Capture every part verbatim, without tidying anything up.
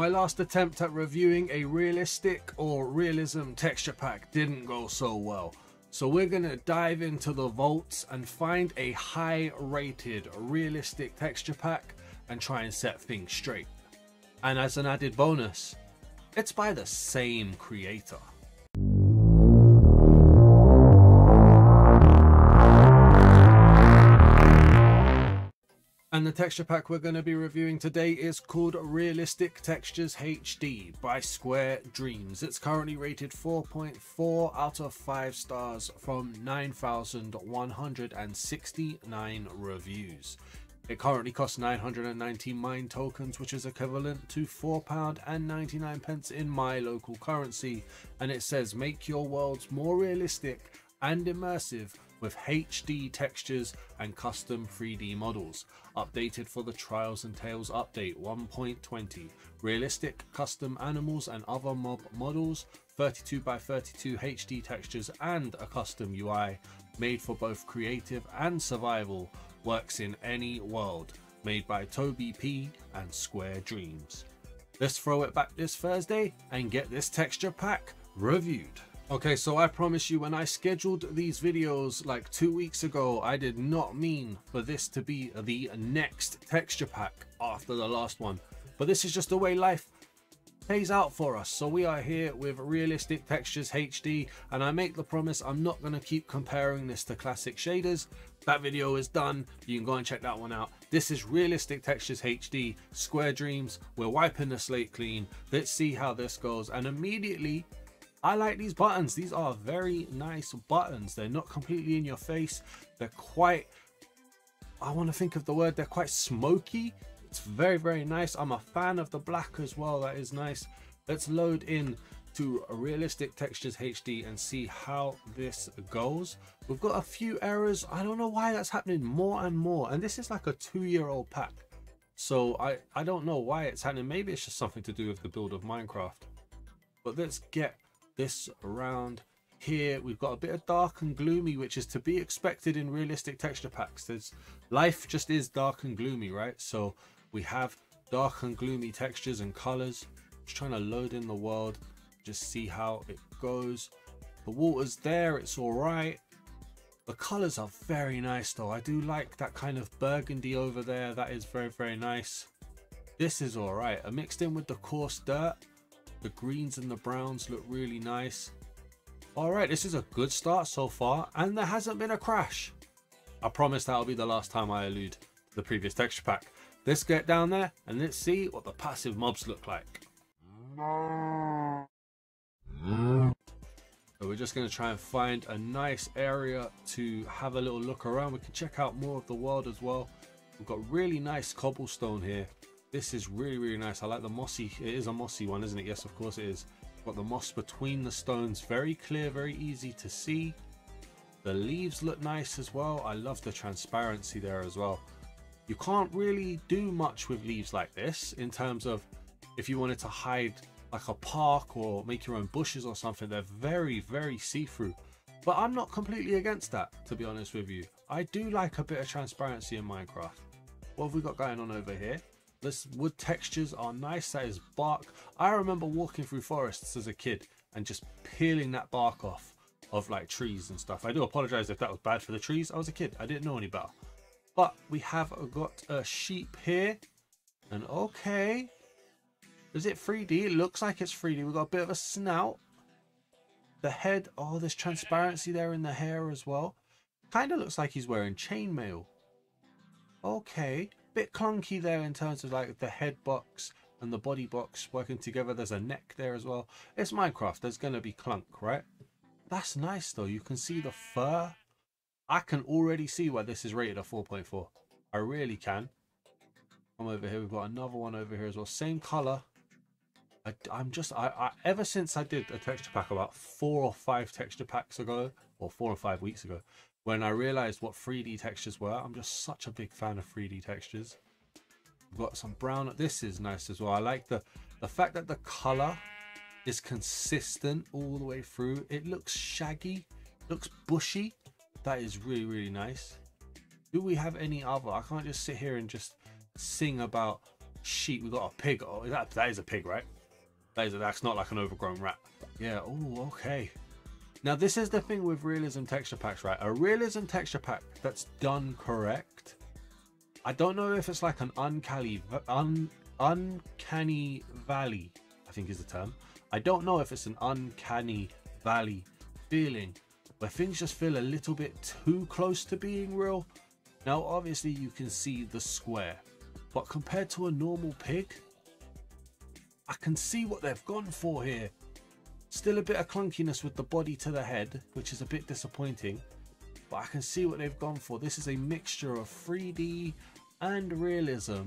My last attempt at reviewing a realistic or realism texture pack didn't go so well. So we're gonna dive into the vaults and find a high rated realistic texture pack and try and set things straight. And as an added bonus, it's by the same creator. And the texture pack we're going to be reviewing today is called Realistic Textures H D by Square Dreams. It's currently rated four point four out of five stars from nine thousand one hundred sixty-nine reviews. It currently costs nine hundred ninety Mine tokens, which is equivalent to four pounds ninety-nine in my local currency. And it says, make your worlds more realistic and immersive with H D textures and custom three D models, updated for the Trials and Tales update one point twenty, realistic custom animals and other mob models, thirty-two by thirty-two H D textures and a custom U I, made for both creative and survival, works in any world, made by Toby P and Square Dreams. Let's throw it back this Thursday and get this texture pack reviewed. Okay, so I promise you, when I scheduled these videos like two weeks ago, I did not mean for this to be the next texture pack after the last one. But this is just the way life pays out for us. So we are here with Realistic Textures H D, and I make the promise I'm not going to keep comparing this to classic shaders. That video is done. You can go and check that one out. This is Realistic Textures H D, Square Dreams. We're wiping the slate clean. Let's see how this goes. And immediately, I like these buttons. These are very nice buttons. They're not completely in your face. They're quite, I want to think of the word, they're quite smoky. It's very, very nice. I'm a fan of the black as well. That is nice. Let's load in to Realistic Textures H D and see how this goes. We've got a few errors. I don't know why that's happening more and more. And this is like a two-year-old pack. So I, I don't know why it's happening. Maybe it's just something to do with the build of Minecraft. But let's get this round here. We've got a bit of dark and gloomy, which is to be expected in realistic texture packs. There's life just is dark and gloomy, right? So we have dark and gloomy textures and colors. Just trying to load in the world, just see how it goes. The water's there, it's all right. The colors are very nice though. I do like that kind of burgundy over there. That is very, very nice. This is all right. I mixed in with the coarse dirt. The greens and the browns look really nice. All right, this is a good start so far, and there hasn't been a crash. I promise that'll be the last time I allude to the previous texture pack. Let's get down there and let's see what the passive mobs look like. So we're just going to try and find a nice area to have a little look around. We can check out more of the world as well. We've got really nice cobblestone here. This is really, really nice. I like the mossy, it is a mossy one, isn't it? Yes, of course it is. Got the moss between the stones, very clear, very easy to see. The leaves look nice as well. I love the transparency there as well. You can't really do much with leaves like this in terms of if you wanted to hide like a park or make your own bushes or something. They're very, very see-through. But I'm not completely against that, to be honest with you. I do like a bit of transparency in Minecraft. What have we got going on over here? This wood textures are nice. That is bark. I remember walking through forests as a kid and just peeling that bark off of like trees and stuff. I do apologize if that was bad for the trees. I was a kid. I didn't know any better. But we have got a sheep here. And okay. Is it three D? It looks like it's three D. We've got a bit of a snout. The head. Oh, there's transparency there in the hair as well. Kind of looks like he's wearing chainmail. Okay. Bit clunky there in terms of like the head box and the body box working together. There's a neck there as well. It's Minecraft. There's going to be clunk, right? That's nice though. You can see the fur. I can already see why this is rated a four point four. I really can. Come over here. We've got another one over here as well. Same color. I, I'm just, I, I ever since I did a texture pack about four or five texture packs ago, or four or five weeks ago, when I realized what three D textures were, I'm just such a big fan of three D textures. We've got some brown. This is nice as well. I like the, the fact that the color is consistent all the way through. It looks shaggy, looks bushy. That is really, really nice. Do we have any other? I can't just sit here and just sing about sheep. We've got a pig. Oh, that, that is a pig, right? That is a, that's not like an overgrown rat. Yeah. Oh, okay. Now, this is the thing with realism texture packs, right? A realism texture pack that's done correct. I don't know if it's like an uncanny, un, uncanny valley, I think is the term. I don't know if it's an uncanny valley feeling where things just feel a little bit too close to being real. Now, obviously, you can see the square, but compared to a normal pig, I can see what they've gone for here. Still a bit of clunkiness with the body to the head, which is a bit disappointing, but I can see what they've gone for. This is a mixture of three D and realism.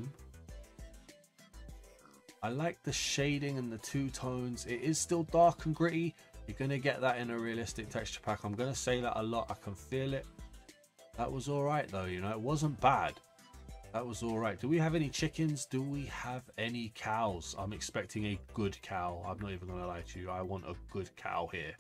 I like the shading and the two tones. It is still dark and gritty. You're going to get that in a realistic texture pack. I'm going to say that a lot. I can feel it. That was all right though, you know, it wasn't bad. That was all right. Do we have any chickens? Do we have any cows? I'm expecting a good cow. I'm not even going to lie to you. I want a good cow here.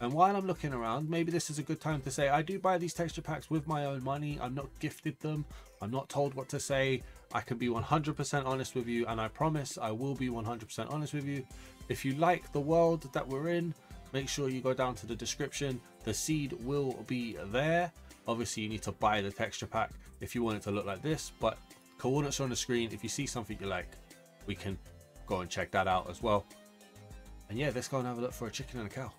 And while I'm looking around, maybe this is a good time to say, I do buy these texture packs with my own money. I'm not gifted them. I'm not told what to say. I can be one hundred percent honest with you. And I promise I will be one hundred percent honest with you. If you like the world that we're in, make sure you go down to the description. The seed will be there. Obviously, you need to buy the texture pack if you want it to look like this, but coordinates are on the screen. If you see something you like, we can go and check that out as well. And yeah, let's go and have a look for a chicken and a cow.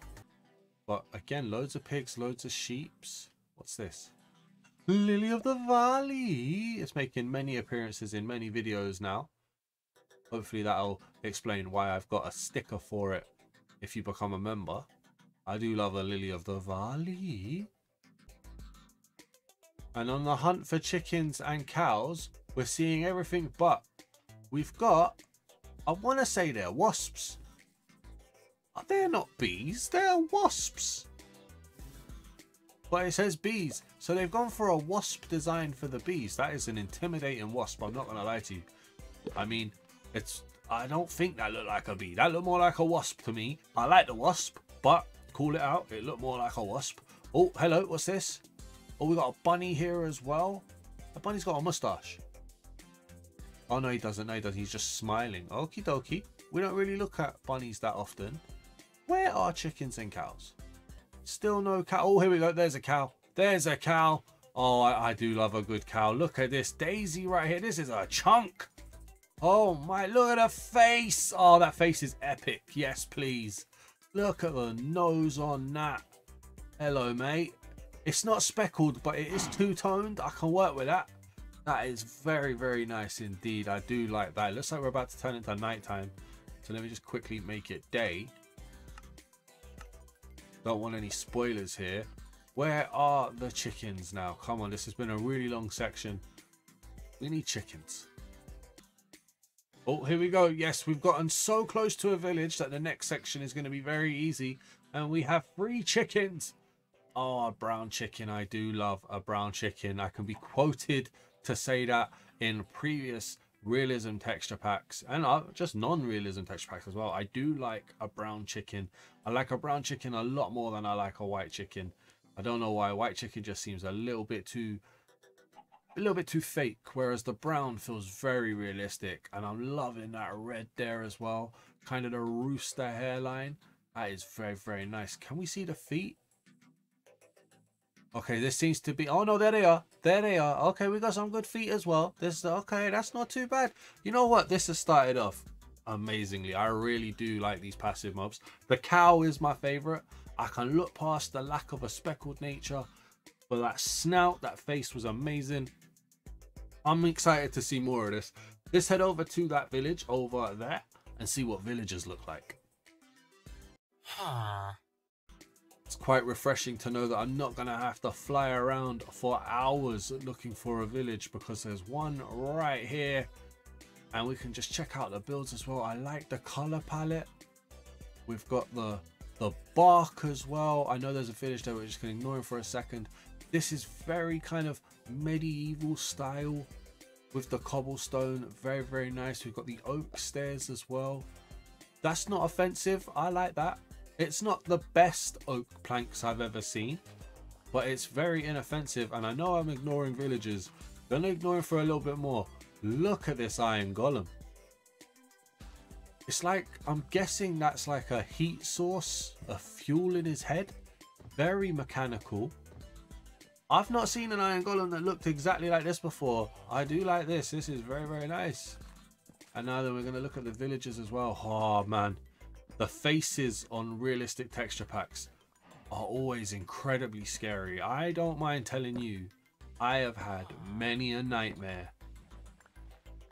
But again, loads of pigs, loads of sheeps. What's this? Lily of the Valley. It's making many appearances in many videos now. Hopefully that'll explain why I've got a sticker for it if you become a member. I do love a Lily of the Valley. And on the hunt for chickens and cows, we're seeing everything but we've got, I want to say they're wasps. They're not bees, they're wasps. But it says bees. So they've gone for a wasp design for the bees. That is an intimidating wasp, I'm not going to lie to you. I mean, it's. I don't think that looked like a bee. That looked more like a wasp to me. I like the wasp, but call it out. It looked more like a wasp. Oh, hello, what's this? Oh, we got a bunny here as well. The bunny's got a mustache. Oh, no, he doesn't. No, he doesn't. He's just smiling. Okie dokie. We don't really look at bunnies that often. Where are chickens and cows? Still no cow. Oh, here we go. There's a cow. There's a cow. Oh, I, I do love a good cow. Look at this daisy right here. This is a chunk. Oh, my. Look at her face. Oh, that face is epic. Yes, please. Look at the nose on that. Hello, mate. It's not speckled, but it is two-toned. I can work with that. That is very, very nice indeed. I do like that. It looks like we're about to turn into nighttime. So let me just quickly make it day. Don't want any spoilers here. Where are the chickens now? Come on, this has been a really long section. We need chickens. Oh, here we go. Yes, we've gotten so close to a village that the next section is going to be very easy. And we have three chickens. Oh, a brown chicken. I do love a brown chicken. I can be quoted to say that in previous realism texture packs and just non-realism texture packs as well. I do like a brown chicken. I like a brown chicken a lot more than I like a white chicken. I don't know why. White chicken just seems a little bit too a little bit too fake, whereas the brown feels very realistic. And I'm loving that red there as well, kind of the rooster hairline. That is very, very nice. Can we see the feet? Okay, this seems to be... Oh, no, there they are. There they are. Okay, we got some good feet as well. This is... Okay, that's not too bad. You know what? This has started off amazingly. I really do like these passive mobs. The cow is my favourite. I can look past the lack of a speckled nature. But that snout, that face was amazing. I'm excited to see more of this. Let's head over to that village over there and see what villagers look like. Huh. It's quite refreshing to know that I'm not going to have to fly around for hours looking for a village because there's one right here and we can just check out the builds as well. I like the color palette. We've got the the bark as well. I know there's a village there, we're just going to ignore him for a second. This is very kind of medieval style with the cobblestone. Very, very nice. We've got the oak stairs as well. That's not offensive. I like that. It's not the best oak planks I've ever seen, but it's very inoffensive. And I know I'm ignoring villagers. I'm going to ignore them for a little bit more Look at this iron golem. It's like, I'm guessing that's like a heat source, a fuel in his head. Very mechanical. I've not seen an iron golem that looked exactly like this before. I do like this. This is very, very nice. And now then we're going to look at the villagers as well. Oh, man. The faces on realistic texture packs are always incredibly scary. I don't mind telling you, I have had many a nightmare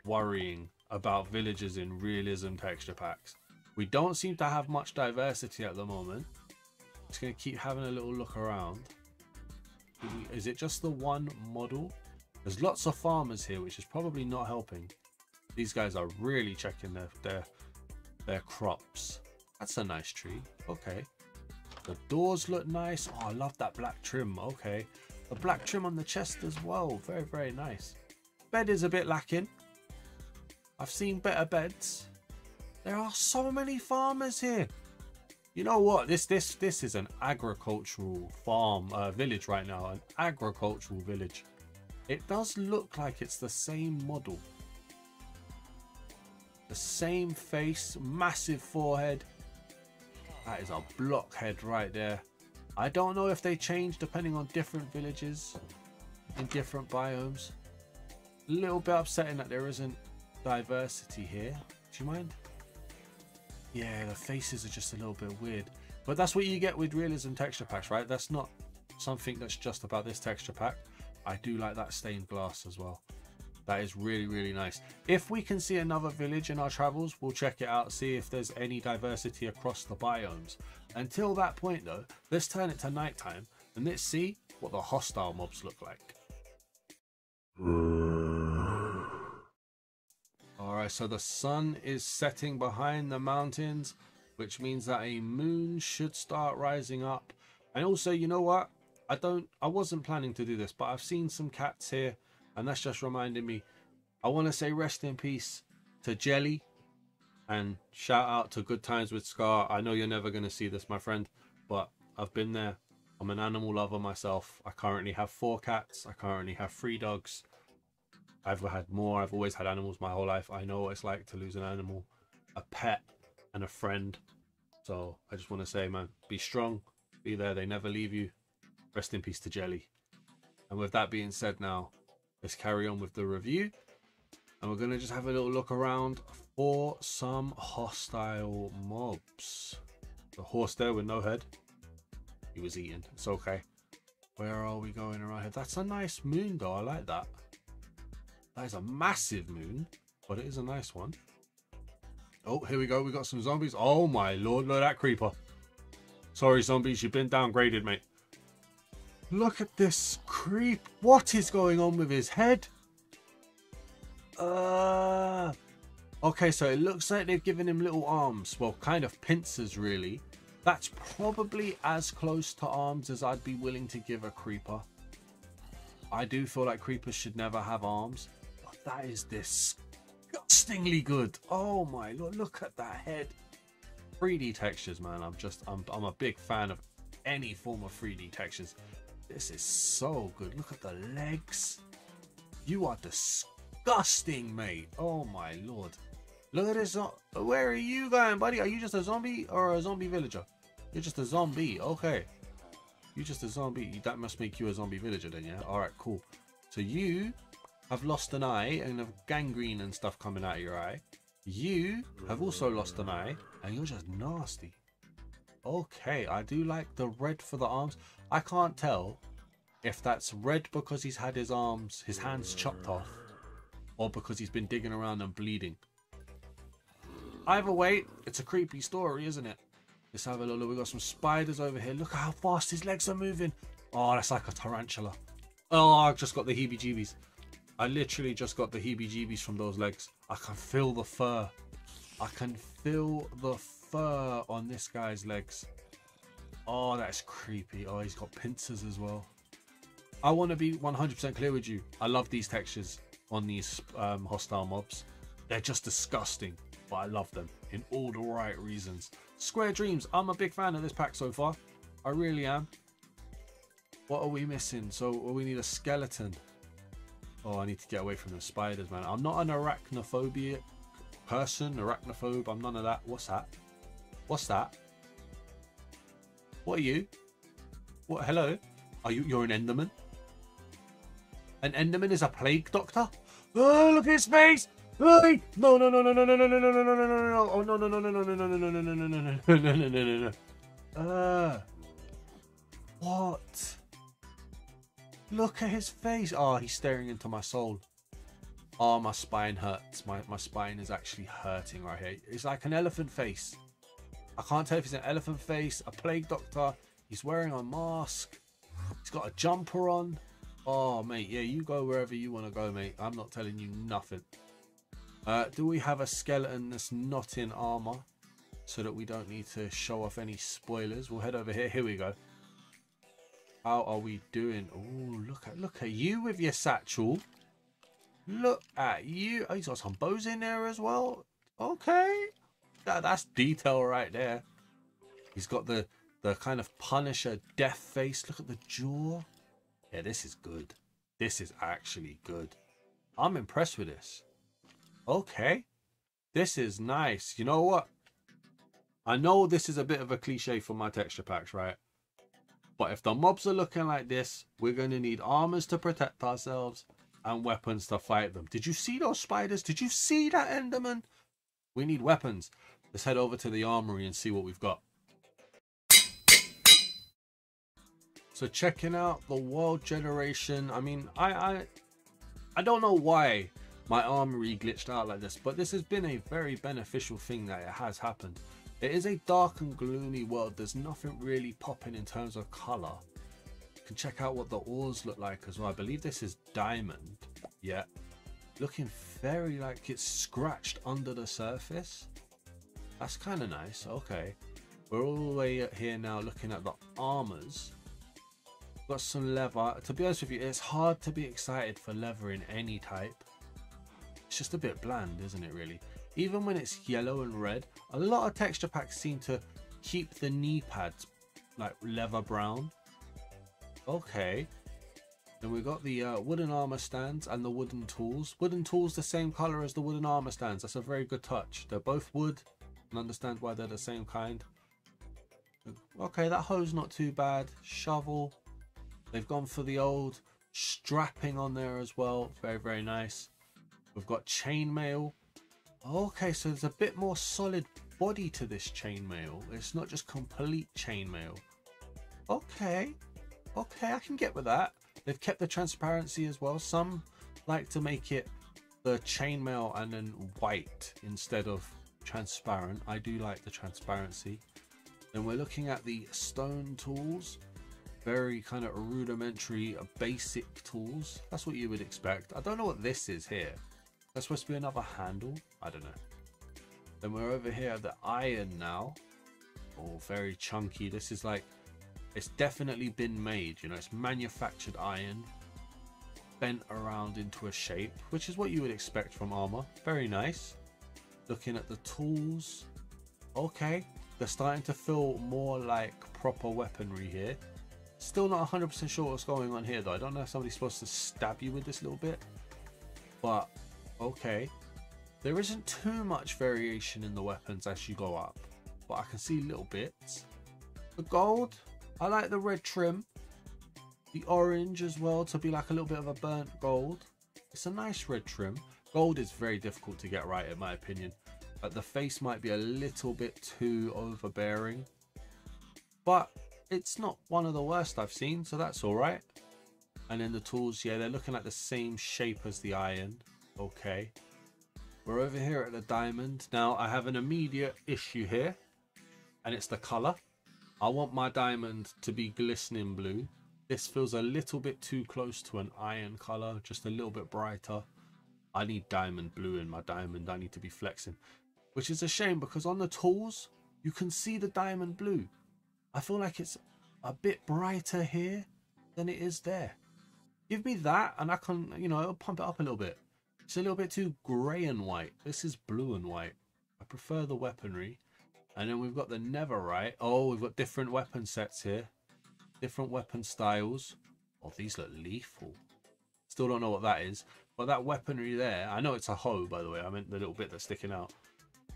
worrying about villagers in realism texture packs. We don't seem to have much diversity at the moment. Just going to keep having a little look around. Is it just the one model? There's lots of farmers here, which is probably not helping. These guys are really checking their their, their crops. That's a nice tree. Okay, the doors look nice. Oh, I love that black trim. Okay, the black trim on the chest as well. Very, very nice. Bed is a bit lacking. I've seen better beds. There are so many farmers here. You know what? This this this is an agricultural farm uh, village right now. An agricultural village. It does look like it's the same model. The same face, massive forehead. That is a blockhead right there. I don't know if they change depending on different villages in different biomes. A little bit upsetting that there isn't diversity here. Do you mind? Yeah, the faces are just a little bit weird, but that's what you get with realism texture packs, right? That's not something that's just about this texture pack. I do like that stained glass as well. That is really, really nice. If we can see another village in our travels, we'll check it out, see if there's any diversity across the biomes. Until that point though, let's turn it to nighttime and let's see what the hostile mobs look like. Alright, so the sun is setting behind the mountains, which means that a moon should start rising up. And also, you know what? I don't I wasn't planning to do this, but I've seen some cats here, and that's just reminding me. I want to say rest in peace to Jelly and shout out to Good Times with Scar. I know you're never going to see this, my friend, but I've been there. I'm an animal lover myself. I currently have four cats. I currently have three dogs. I've had more. I've always had animals my whole life. I know what it's like to lose an animal, a pet, and a friend. So I just want to say, man, be strong, be there. They never leave you. Rest in peace to Jelly. And with that being said, now let's carry on with the review, and we're going to just have a little look around for some hostile mobs. The horse there with no head, he was eaten. It's okay. Where are we going around here? That's a nice moon though. I like that. That is a massive moon, but it is a nice one. Oh, here we go. We got some zombies. Oh my lord, look at that creeper. Sorry, zombies, you've been downgraded, mate. Look at this creep. What is going on with his head? Uh, okay, so it looks like they've given him little arms. Well, kind of pincers, really. That's probably as close to arms as I'd be willing to give a creeper. I do feel like creepers should never have arms. That is disgustingly good. Oh my lord, look at that head. three D textures, man. I'm just, I'm, I'm a big fan of any form of three D textures. This is so good. Look at the legs. You are disgusting, mate. Oh my lord. Look at this. Where are you going, buddy? Are you just a zombie or a zombie villager? You're just a zombie. Okay. You're just a zombie. That must make you a zombie villager then, yeah? All right, cool. So you have lost an eye and have gangrene and stuff coming out of your eye. You have also lost an eye and you're just nasty. Okay, I do like the red for the arms. I can't tell if that's red because he's had his arms, his hands chopped off, or because he's been digging around and bleeding. Either way, it's a creepy story, isn't it? Let's have a little look. We've got some spiders over here. Look at how fast his legs are moving. Oh, that's like a tarantula. Oh, I've just got the heebie-jeebies. I literally just got the heebie-jeebies from those legs. I can feel the fur. I can feel the fur on this guy's legs. Oh, that's creepy. Oh, he's got pincers as well. I want to be one hundred percent clear with you. I love these textures on these um, hostile mobs. They're just disgusting, but I love them in all the right reasons. Square Dreams, I'm a big fan of this pack so far. I really am. What are we missing? So, well, we need a skeleton. Oh, I need to get away from the spiders, man. I'm not an arachnophobia person, arachnophobe. I'm none of that. What's that? What's that? What are you? What? Hello? Are you? You're an Enderman? An Enderman is a plague doctor? Oh, look at his face! No, no, no, no, no, no, no, no, no, no, no, no, no, no, oh, no, no, no, no, no, no, no, no, no, no, no, no, no, no, no, no. Uh, what? Look at his face. Oh, he's staring into my soul. Oh, my spine hurts. My my spine is actually hurting right here. It's like an elephant face. I can't tell if it's an elephant face, a plague doctor. He's wearing a mask. He's got a jumper on. Oh, mate, yeah, you go wherever you want to go, mate. I'm not telling you nothing. Uh, do we have a skeleton that's not in armor so that we don't need to show off any spoilers? We'll head over here. Here we go. How are we doing? Oh, look at look at you with your satchel. Look at you. Oh, he's got some bows in there as well. Okay. That, that's detail right there. He's got the, the kind of Punisher death face. Look at the jaw. Yeah, this is good. This is actually good. I'm impressed with this. Okay. This is nice. You know what? I know this is a bit of a cliche for my texture packs, right? But if the mobs are looking like this, we're going to need armors to protect ourselves and weapons to fight them. Did you see those spiders? Did you see that Enderman? We need weapons. Let's head over to the armory and see what we've got. So checking out the world generation. I mean, I, I, I don't know why my armory glitched out like this, but this has been a very beneficial thing that it has happened. It is a dark and gloomy world. There's nothing really popping in terms of color. You can check out what the ores look like as well. I believe this is diamond. Yeah, looking very like it's scratched under the surface. That's kind of nice. Okay, we're all the way up here now looking at the armors. Got some leather. To be honest with you, it's hard to be excited for leather in any type. It's just a bit bland, isn't it, really? Even when it's yellow and red, a lot of texture packs seem to keep the knee pads like leather brown. Okay. Then we got the uh, wooden armor stands and the wooden tools. Wooden tools the same color as the wooden armor stands. That's a very good touch. They're both wood, and understand why they're the same kind. Okay, that hoe's not too bad. Shovel. They've gone for the old strapping on there as well. Very, very nice. We've got chainmail. Okay, so there's a bit more solid body to this chainmail. It's not just complete chainmail. Okay. Okay, I can get with that. They've kept the transparency as well. Some like to make it the chainmail and then white instead of transparent. I do like the transparency. Then we're looking at the stone tools. Very kind of rudimentary, basic tools. That's what you would expect. I don't know what this is here. That's supposed to be another handle. I don't know. Then we're over here at the iron now. Oh, very chunky. This is like, it's definitely been made. You know, it's manufactured iron bent around into a shape, which is what you would expect from armor. Very nice. Looking at the tools. Okay. They're starting to feel more like proper weaponry here. Still not one hundred percent sure what's going on here, though. I don't know if somebody's supposed to stab you with this little bit. But, okay. There isn't too much variation in the weapons as you go up. But I can see little bits. The gold. I like the red trim. The orange as well to be like a little bit of a burnt gold. It's a nice red trim. Gold is very difficult to get right, in my opinion. But the face might be a little bit too overbearing. But it's not one of the worst I've seen, so that's all right. And then the tools, yeah, they're looking like the same shape as the iron. Okay. We're over here at the diamond. Now, I have an immediate issue here, and it's the color. I want my diamond to be glistening blue. This feels a little bit too close to an iron color, just a little bit brighter. I need diamond blue in my diamond. I need to be flexing, which is a shame because on the tools, you can see the diamond blue. I feel like it's a bit brighter here than it is there. Give me that and I can, you know, it'll pump it up a little bit. It's a little bit too grey and white. This is blue and white. I prefer the weaponry. And then we've got the netherite. Oh, we've got different weapon sets here. Different weapon styles. Oh, these look lethal. Still don't know what that is. But that weaponry there, I know it's a hoe, by the way. I meant the little bit that's sticking out.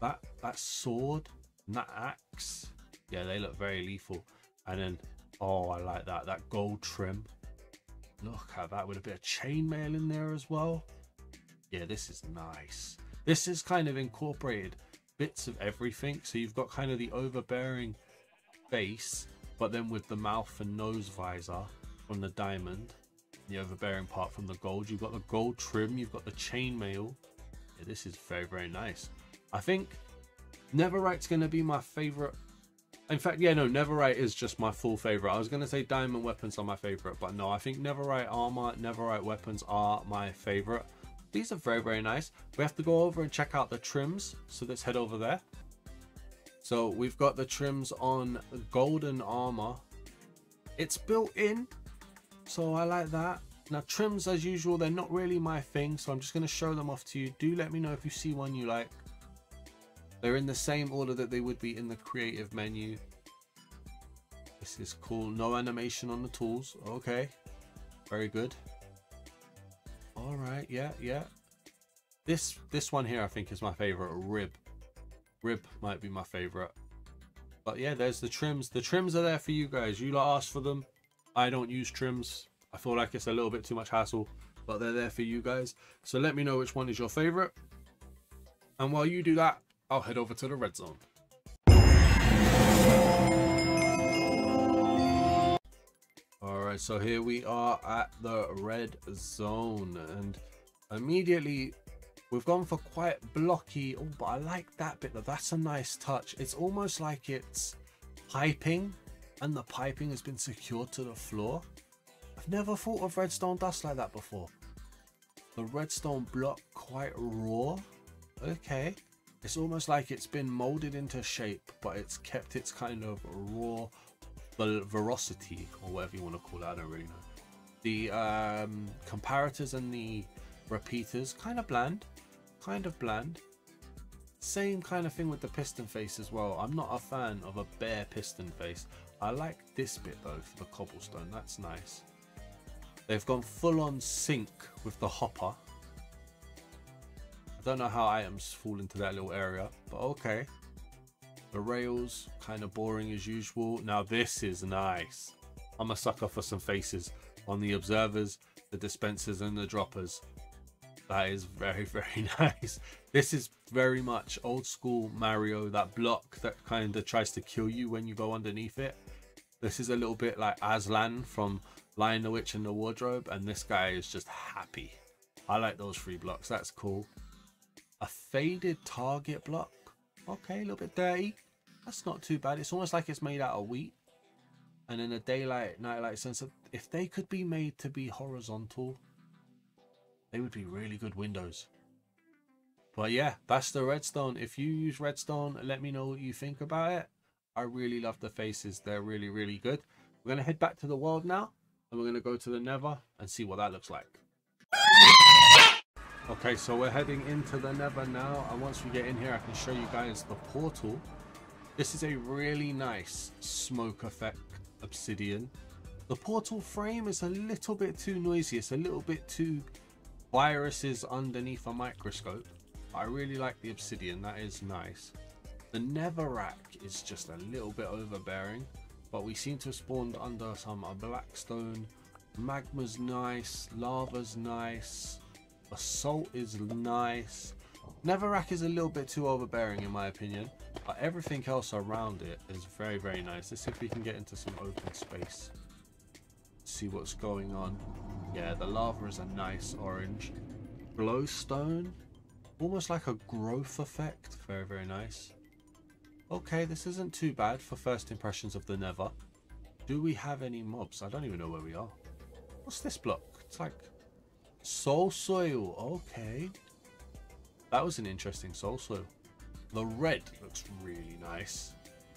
That that sword and that axe, yeah, they look very lethal. And then, oh, I like that. That gold trim. Look at that with a bit of chainmail in there as well. Yeah, this is nice. This is kind of incorporated bits of everything. So you've got kind of the overbearing base, but then with the mouth and nose visor from the diamond, the overbearing part from the gold. You've got the gold trim. You've got the chainmail. Yeah, this is very, very nice. I think Neverite's going to be my favorite. In fact, yeah, no, Neverite is just my full favorite. I was going to say diamond weapons are my favorite, but no, I think Neverite armor, Neverite weapons are my favorite. These are very, very nice. We have to go over and check out the trims. So let's head over there. So we've got the trims on golden armor. It's built in, so I like that. Now trims, as usual, they're not really my thing, so I'm just going to show them off to you. Do let me know if you see one you like. They're in the same order that they would be in the creative menu. This is cool. No animation on the tools. Okay. Very good. All right. Yeah, yeah. This this one here I think is my favorite. Rib. Rib might be my favorite. But yeah, there's the trims. The trims are there for you guys. You lot asked for them. I don't use trims. I feel like it's a little bit too much hassle, but they're there for you guys. So let me know which one is your favorite. And while you do that, I'll head over to the red zone. Alright, so here we are at the red zone. And immediately, we've gone for quite blocky. Oh, but I like that bit. That's a nice touch. It's almost like it's piping. And the piping has been secured to the floor. I've never thought of redstone dust like that before. The redstone block quite raw. Okay. It's almost like it's been molded into shape, but it's kept its kind of raw veracity, or whatever you want to call it. I don't really know. The um, comparators and the repeaters, kind of bland, kind of bland. Same kind of thing with the piston face as well. I'm not a fan of a bare piston face. I like this bit though for the cobblestone. That's nice. They've gone full on sync with the hopper. Don't know how items fall into that little area, but okay. The rails, kind of boring as usual. Now this is nice. I'm a sucker for some faces on the observers, the dispensers and the droppers. That is very, very nice. This is very much old school Mario, that block that kind of tries to kill you when you go underneath it. This is a little bit like Aslan from Lion, the Witch, in the Wardrobe, and this guy is just happy. I like those three blocks. That's cool. A faded target block. Okay, a little bit dirty. That's not too bad. It's almost like it's made out of wheat. And then a daylight, nightlight sensor. If they could be made to be horizontal, they would be really good windows. But yeah, that's the redstone. If you use redstone, let me know what you think about it. I really love the faces. They're really, really good. We're going to head back to the world now. And we're going to go to the Nether and see what that looks like. Okay, so we're heading into the Nether now, and once we get in here I can show you guys the portal. This is a really nice smoke effect obsidian. The portal frame is a little bit too noisy. It's a little bit too viruses underneath a microscope. I really like the obsidian. That is nice. The Netherrack is just a little bit overbearing, but we seem to have spawned under some blackstone. Magma's nice, lava's nice. Assault is nice. Netherrack is a little bit too overbearing in my opinion, but everything else around it is very, very nice. Let's see if we can get into some open space, see what's going on. Yeah, the lava is a nice orange. Glowstone, almost like a growth effect. Very, very nice. Okay, this isn't too bad for first impressions of the Nether. Do we have any mobs? I don't even know where we are. What's this block? It's like soul soil. Okay, that was an interesting soul soil. The red looks really nice.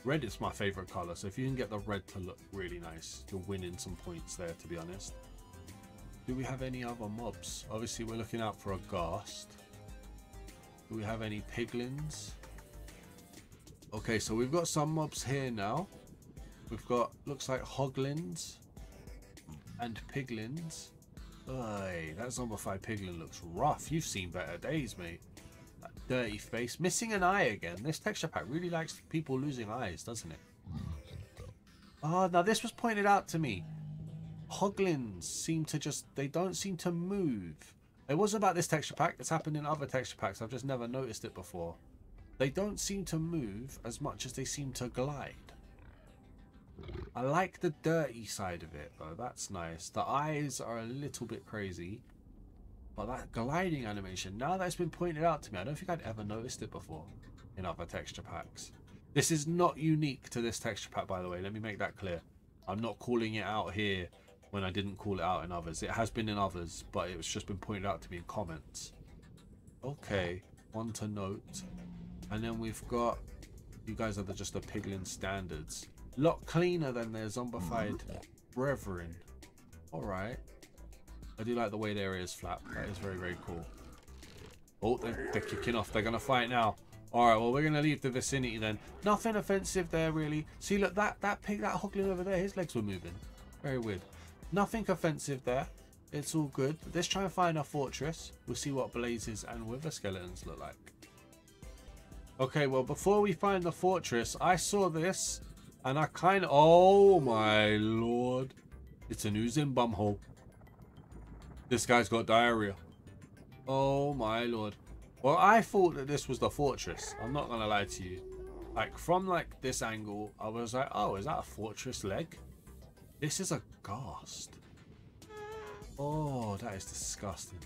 Red is my favorite color, so if you can get the red to look really nice, you're winning some points there, to be honest. Do we have any other mobs? Obviously we're looking out for a ghast. Do we have any piglins? Okay, so we've got some mobs here now. We've got, looks like hoglins and piglins. Aye, that zombified pigling looks rough. You've seen better days, mate. That dirty face. Missing an eye again. This texture pack really likes people losing eyes, doesn't it? Oh, now this was pointed out to me. Hoglins seem to just... They don't seem to move. It wasn't about this texture pack. It's happened in other texture packs. I've just never noticed it before. They don't seem to move as much as they seem to glide. I like the dirty side of it, though. That's nice. The eyes are a little bit crazy. But that gliding animation, now that it's been pointed out to me, I don't think I'd ever noticed it before in other texture packs. This is not unique to this texture pack, by the way. Let me make that clear. I'm not calling it out here when I didn't call it out in others. It has been in others, but it's just been pointed out to me in comments. Okay, on to note. And then we've got... You guys are the, just the piglin standards. Lot cleaner than their zombified brethren. Alright. I do like the way their ears flap. That is very, very cool. Oh, they're, they're kicking off. They're going to fight now. Alright, well, we're going to leave the vicinity then. Nothing offensive there, really. See, look, that, that pig, that hoglin over there, his legs were moving. Very weird. Nothing offensive there. It's all good. Let's try and find our fortress. We'll see what blazes and wither skeletons look like. Okay, well, before we find the fortress, I saw this... And I kind of... Oh, my lord. It's an oozing bumhole. This guy's got diarrhea. Oh, my lord. Well, I thought that this was the fortress. I'm not going to lie to you. Like, from, like, this angle, I was like, oh, is that a fortress leg? This is a ghast. Oh, that is disgusting.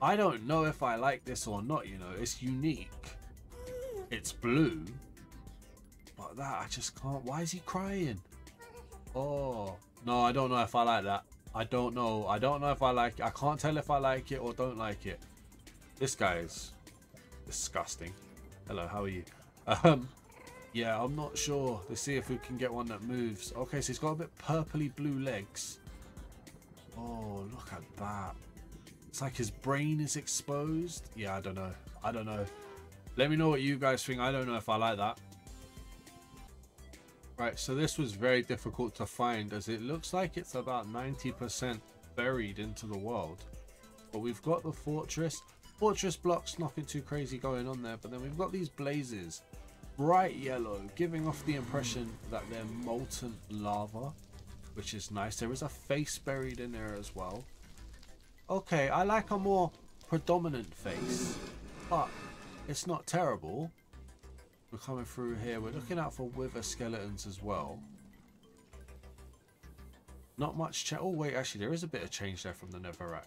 I don't know if I like this or not, you know. It's unique. It's blue. Like that, I just can't. Why is he crying? Oh no, I don't know if I like that. I don't know. I don't know if I like it. I can't tell if I like it or don't like it. This guy is disgusting. Hello, how are you? Um, yeah, I'm not sure. Let's see if we can get one that moves. Okay, so he's got a bit purpley blue legs. Oh, look at that. It's like his brain is exposed. Yeah, I don't know. I don't know. Let me know what you guys think. I don't know if I like that. Right, so this was very difficult to find as it looks like it's about ninety percent buried into the world. But we've got the fortress. Fortress blocks, nothing too crazy going on there. But then we've got these blazes. Bright yellow, giving off the impression that they're molten lava, which is nice. There is a face buried in there as well. Okay, I like a more predominant face, but it's not terrible. We're coming through here. We're looking out for wither skeletons as well. Not much change. Oh, wait, actually, there is a bit of change there from the Netherrack.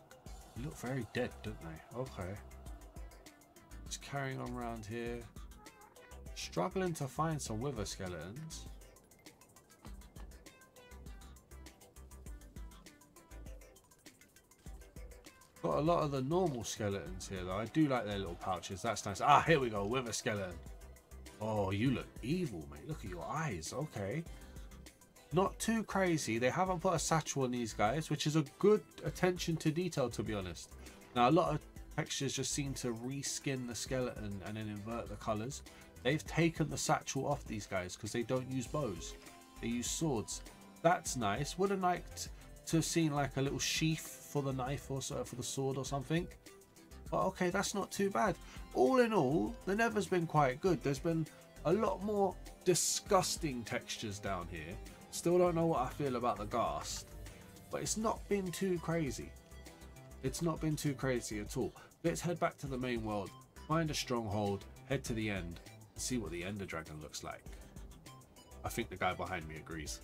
They look very dead, don't they? Okay. Just carrying on around here. Struggling to find some wither skeletons. Got a lot of the normal skeletons here, though. I do like their little pouches. That's nice. Ah, here we go. Wither skeleton. Oh, you look evil, mate. Look at your eyes. Okay. Not too crazy. They haven't put a satchel on these guys, which is a good attention to detail, to be honest. Now, a lot of textures just seem to reskin the skeleton and then invert the colors. They've taken the satchel off these guys because they don't use bows. They use swords. That's nice. Would have liked to have seen like a little sheath for the knife or so, for the sword or something. But okay, that's not too bad. All in all, the Nether's been quite good. There's been a lot more disgusting textures down here. Still don't know what I feel about the ghast, but it's not been too crazy. It's not been too crazy at all. Let's head back to the main world, find a stronghold, head to the end, and see what the Ender Dragon looks like. I think the guy behind me agrees.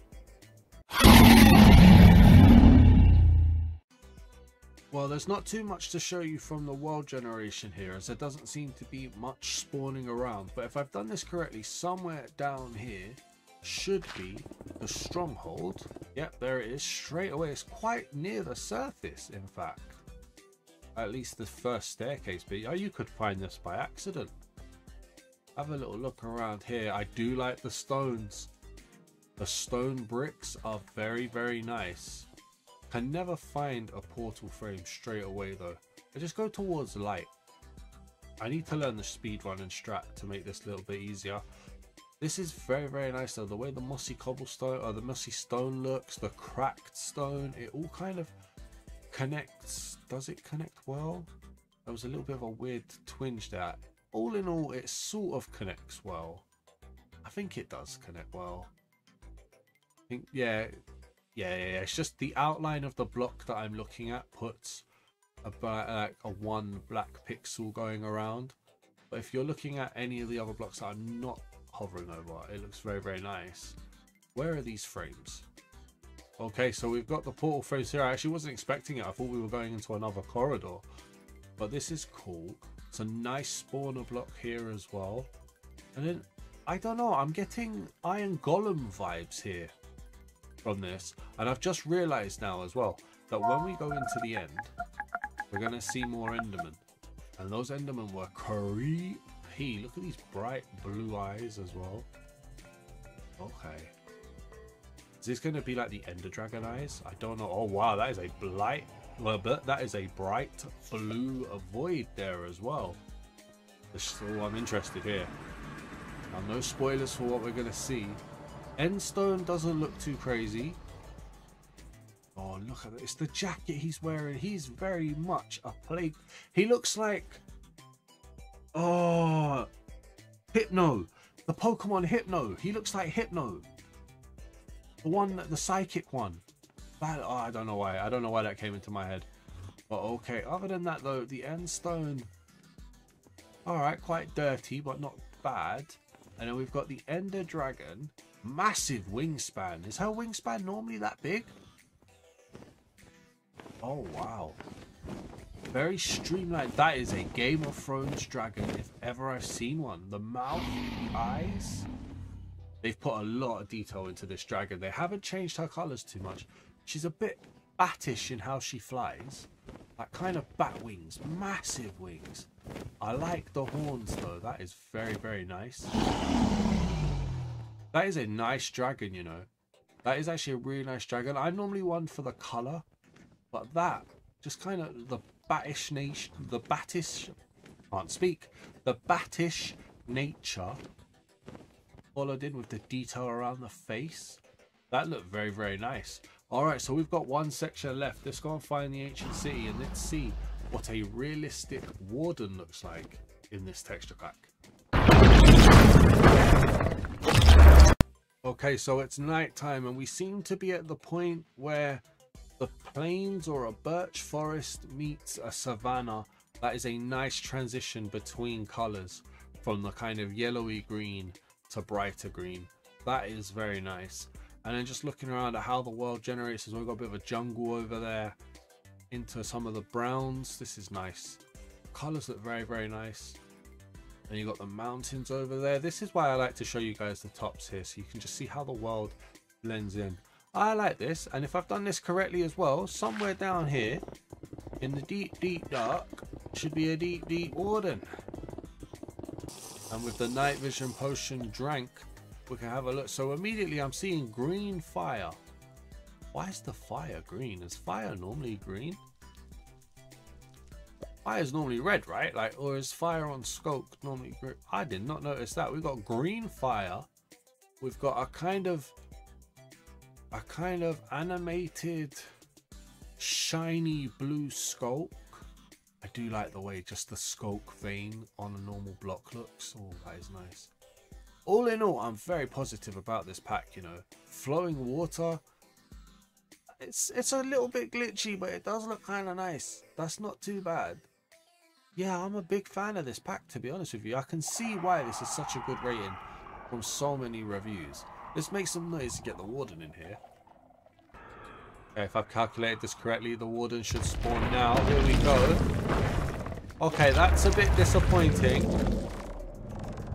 Well, there's not too much to show you from the world generation here, as there doesn't seem to be much spawning around. But if I've done this correctly, somewhere down here should be the stronghold. Yep, there it is straight away. It's quite near the surface, in fact. At least the first staircase. But oh, you could find this by accident. Have a little look around here. I do like the stones. The stone bricks are very, very nice. Can never find a portal frame straight away though. I just go towards light. I need to learn the speedrun and strat to make this a little bit easier. This is very, very nice though. The way the mossy cobblestone or the mossy stone looks, the cracked stone, it all kind of connects, does it connect well? There was a little bit of a weird twinge there. All in all, it sort of connects well. I think it does connect well. I think, yeah, yeah, yeah, yeah. It's just the outline of the block that I'm looking at puts about like a one black pixel going around. But if you're looking at any of the other blocks that I'm not hovering over, it looks very, very nice. Where are these frames? Okay, so we've got the portal frames here. I actually wasn't expecting it. I thought we were going into another corridor. But this is cool. It's a nice spawner block here as well. And then, I don't know, I'm getting Iron Golem vibes here from this. And I've just realised now as well that when we go into the end, we're going to see more Endermen. And those Endermen were creepy. Look at these bright blue eyes as well. Okay. Is this going to be like the Ender Dragon eyes? I don't know. Oh, wow. That is a blight. Well, but that is a bright blue void there as well. That's all I'm interested here. Now, no spoilers for what we're going to see. Endstone doesn't look too crazy. Oh, look at it. It's the jacket he's wearing. He's very much a plague. He looks like... Oh, Hypno. The Pokemon Hypno. He looks like Hypno. The one, the psychic one. That, oh, I don't know why. I don't know why that came into my head. But okay, other than that though, the end stone. Alright, quite dirty, but not bad. And then we've got the Ender Dragon. Massive wingspan. Is her wingspan normally that big? Oh, wow. Very streamlined. That is a Game of Thrones dragon, if ever I've seen one. The mouth, the eyes... They've put a lot of detail into this dragon. They haven't changed her colours too much. She's a bit batish in how she flies. That kind of bat wings. Massive wings. I like the horns though. That is very, very nice. That is a nice dragon, you know. That is actually a really nice dragon. I'm normally one for the colour. But that, just kind of the batish nature. The batish... Can't speak. The batish nature... Followed in with the detail around the face. That looked very, very nice. All right, so we've got one section left. Let's go and find the ancient city and let's see what a realistic warden looks like in this texture pack. Okay, so it's nighttime and we seem to be at the point where the plains or a birch forest meets a savanna. That is a nice transition between colors from the kind of yellowy green to brighter green. That is very nice. And then just looking around at how the world generates as well. We've got a bit of a jungle over there into some of the browns. This is nice. Colors look very, very nice. And you've got the mountains over there. This is why I like to show you guys the tops here, so you can just see how the world blends in. I like this. And if I've done this correctly as well, somewhere down here in the deep deep dark should be a deep deep warden. And with the night vision potion drank, we can have a look. So immediately I'm seeing green fire. Why is the fire green? Is fire normally green? Fire is normally red, right? Like, or is fire on scope normally green? I did not notice that. We've got green fire. We've got a kind of, a kind of animated, shiny blue sculpt. I do like the way just the skulk vein on a normal block looks. Oh, that is nice. All in all, I'm very positive about this pack, you know. Flowing water. It's it's a little bit glitchy, but it does look kind of nice. That's not too bad. Yeah, I'm a big fan of this pack, to be honest with you. I can see why this is such a good rating from so many reviews. Let's make some noise to get the warden in here. Okay, if I've calculated this correctly, the warden should spawn now. Here we go. Okay, that's a bit disappointing.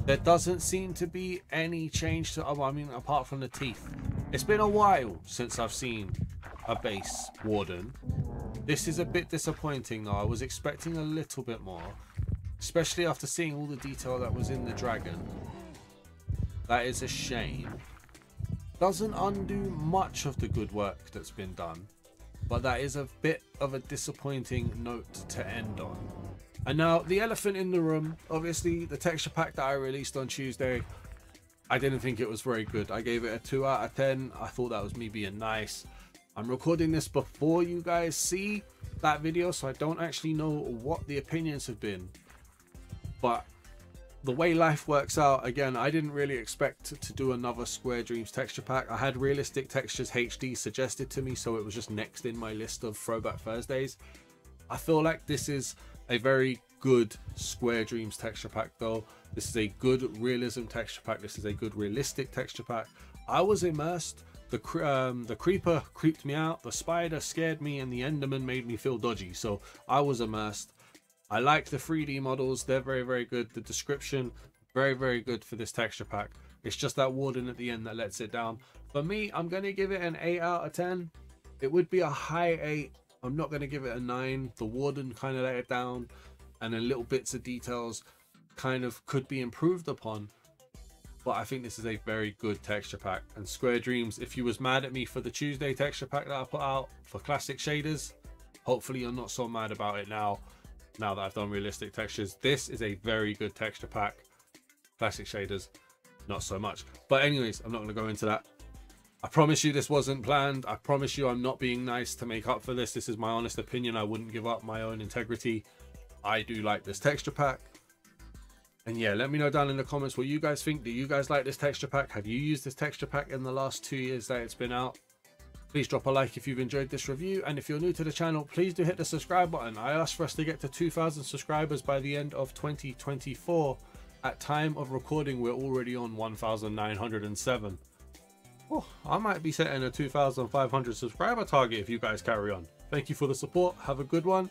There doesn't seem to be any change to... I mean, apart from the teeth. It's been a while since I've seen a base warden. This is a bit disappointing, though. I was expecting a little bit more. Especially after seeing all the detail that was in the dragon. That is a shame. Doesn't undo much of the good work that's been done, but that is a bit of a disappointing note to end on. And now the elephant in the room, obviously the texture pack that I released on Tuesday, I didn't think it was very good. I gave it a two out of ten. I thought that was me being nice. I'm recording this before you guys see that video, so I don't actually know what the opinions have been. But the way life works out, again, I didn't really expect to do another Square Dreams texture pack. I had Realistic Textures H D suggested to me, so it was just next in my list of Throwback Thursdays. I feel like this is a very good Square Dreams texture pack though. This is a good realism texture pack. This is a good realistic texture pack. I was immersed. The, um, the creeper creeped me out, the spider scared me, and the enderman made me feel dodgy, so I was immersed. I like the three D models. They're very, very good. The description, very, very good for this texture pack. It's just that warden at the end that lets it down. For me, I'm going to give it an eight out of ten. It would be a high eight. I'm not going to give it a nine. The warden kind of let it down, and then little bits of details kind of could be improved upon. But I think this is a very good texture pack. And Square Dreams, if you was mad at me for the Tuesday texture pack that I put out for classic shaders, hopefully you're not so mad about it now, now that I've done realistic textures. This is a very good texture pack. Classic shaders, not so much. But anyways, I'm not going to go into that. I promise you this wasn't planned. I promise you I'm not being nice to make up for this. This is my honest opinion. I wouldn't give up my own integrity. I do like this texture pack. And yeah, let me know down in the comments what you guys think. Do you guys like this texture pack? Have you used this texture pack in the last two years that it's been out? Please drop a like if you've enjoyed this review. And if you're new to the channel, please do hit the subscribe button. I asked for us to get to two thousand subscribers by the end of twenty twenty-four. At time of recording, we're already on one thousand nine hundred seven. Oh, I might be setting a two thousand five hundred subscriber target if you guys carry on. Thank you for the support. Have a good one.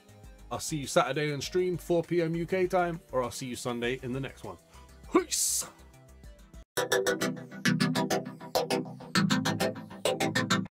I'll see you Saturday on stream, four P M U K time, or I'll see you Sunday in the next one. Peace!